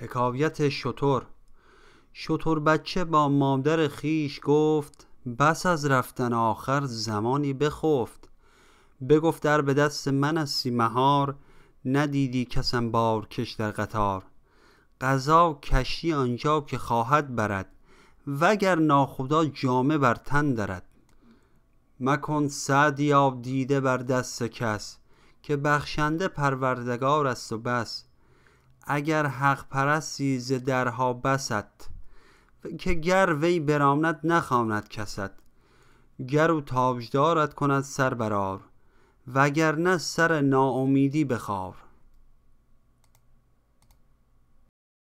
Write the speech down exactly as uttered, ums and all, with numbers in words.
حکایت شتر. شتر بچه با مادر خیش گفت: بس از رفتن آخر زمانی بخفت. بگفت: در به دست من از سیمهار، ندیدی کسم بارکش در قطار. قضا کشتی آنجا که خواهد برد، وگر ناخدا جامه بر تن درد. مکن سعدیا دیده بر دست کس، که بخشنده پروردگار است و بس. اگر حق پرستی ز درها بست، که گر وی براند نخواند کست. گر او تاجدارت کند سر برآر، وگرنه سر ناامیدی بخار.